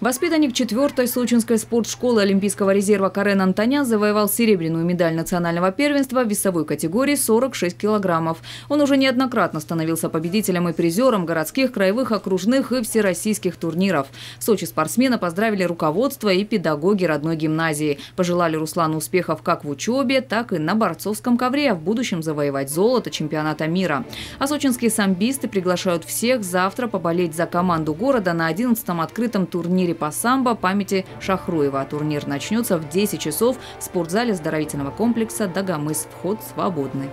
Воспитанник 4-й сочинской спортшколы Олимпийского резерва Карен Антонян завоевал серебряную медаль национального первенства в весовой категории 46 килограммов. Он уже неоднократно становился победителем и призером городских, краевых, окружных и всероссийских турниров. В Сочи спортсмена поздравили руководство и педагоги родной гимназии. Пожелали Руслану успехов как в учебе, так и на борцовском ковре, а в будущем завоевать золото чемпионата мира. А сочинские самбисты приглашают всех завтра поболеть за команду города на 11-м открытом турнире по самбо памяти Шахруева. Турнир начнется в 10 часов в спортзале здоровительного комплекса «Дагомыс». Вход свободный.